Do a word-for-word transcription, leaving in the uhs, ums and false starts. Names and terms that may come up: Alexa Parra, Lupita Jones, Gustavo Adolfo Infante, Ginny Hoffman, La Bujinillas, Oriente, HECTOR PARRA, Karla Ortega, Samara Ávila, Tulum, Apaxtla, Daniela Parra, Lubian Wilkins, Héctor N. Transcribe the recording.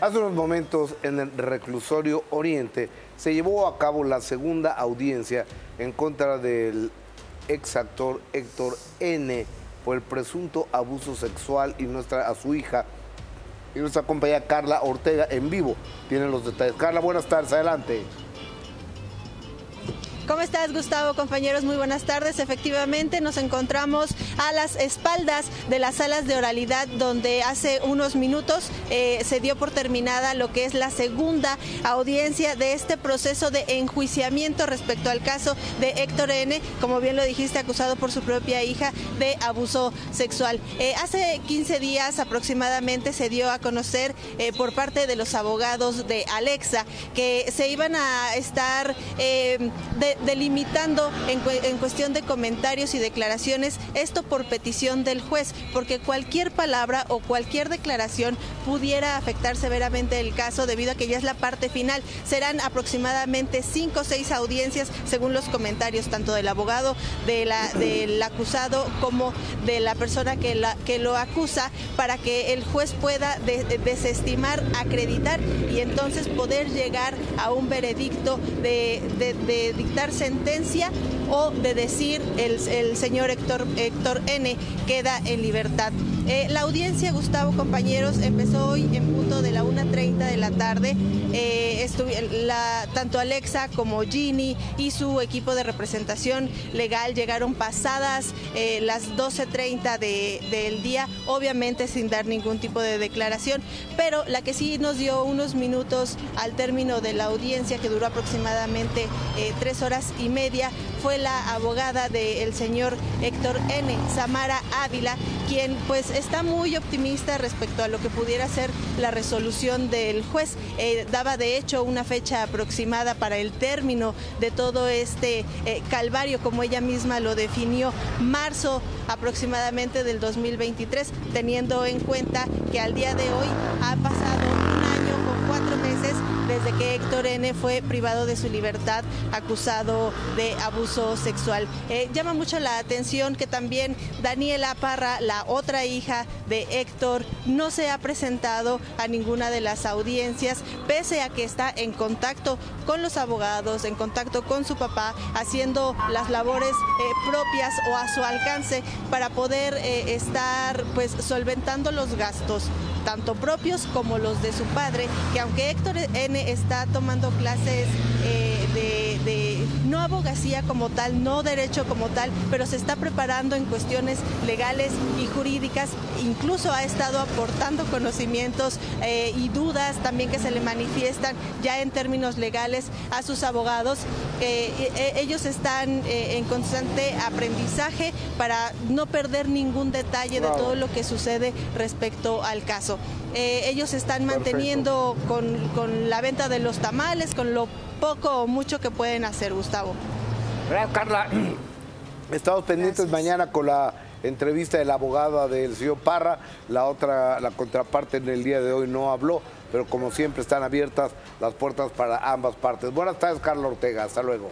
Hace unos momentos, en el reclusorio Oriente, se llevó a cabo la segunda audiencia en contra del exactor Héctor N por el presunto abuso sexual y nuestra, a su hija. Y nuestra compañera Karla Ortega en vivo tiene los detalles. Karla, buenas tardes, adelante. ¿Cómo estás, Gustavo? Compañeros, muy buenas tardes. Efectivamente, nos encontramos a las espaldas de las salas de oralidad donde hace unos minutos eh, se dio por terminada lo que es la segunda audiencia de este proceso de enjuiciamiento respecto al caso de Héctor N, como bien lo dijiste, acusado por su propia hija de abuso sexual. Eh, hace quince días aproximadamente se dio a conocer eh, por parte de los abogados de Alexa que se iban a estar eh, de delimitando en, en cuestión de comentarios y declaraciones, esto por petición del juez, porque cualquier palabra o cualquier declaración pudiera afectar severamente el caso debido a que ya es la parte final. Serán aproximadamente cinco o seis audiencias según los comentarios tanto del abogado, de la, del acusado como de la persona que, la, que lo acusa, para que el juez pueda de, de desestimar, acreditar y entonces poder llegar a un veredicto de, de, de dictar sentencia o de decir el, el señor Héctor, Héctor N queda en libertad. Eh, la audiencia, Gustavo, compañeros, empezó hoy en punto de la una treinta de la tarde. Eh, la, tanto Alexa como Ginny y su equipo de representación legal llegaron pasadas eh, las doce treinta de, del día, obviamente sin dar ningún tipo de declaración, pero la que sí nos dio unos minutos al término de la audiencia, que duró aproximadamente eh, tres horas y media, fue la abogada del señor Héctor N, Samara Ávila, quien pues está muy optimista respecto a lo que pudiera ser la resolución del juez. Eh, daba de hecho una fecha aproximada para el término de todo este eh, calvario, como ella misma lo definió, marzo aproximadamente del dos mil veintitrés, teniendo en cuenta que al día de hoy ha pasado un año con cuatro meses desde que Héctor N fue privado de su libertad, acusado de abuso sexual. Eh, llama mucho la atención que también Daniela Parra, la otra hija de Héctor, no se ha presentado a ninguna de las audiencias, pese a que está en contacto con los abogados, en contacto con su papá, haciendo las labores eh, propias o a su alcance para poder eh, estar pues solventando los gastos, tanto propios como los de su padre, que aunque Héctor N está tomando clases eh, de, de no abogacía como tal, no derecho como tal, pero se está preparando en cuestiones legales y jurídicas, incluso ha estado aportando conocimientos eh, y dudas también que se le manifiestan ya en términos legales a sus abogados. Eh, eh, ellos están eh, en constante aprendizaje para no perder ningún detalle de todo lo que sucede respecto al caso. Eh, ellos están manteniendo con, con la venta de los tamales, con lo poco o mucho que pueden hacer, Gustavo. Gracias, Karla. Estamos pendientes. Gracias. Mañana con la entrevista de la abogada del señor Parra. La otra, la contraparte, en el día de hoy no habló, pero como siempre están abiertas las puertas para ambas partes. Buenas tardes, Karla Ortega. Hasta luego.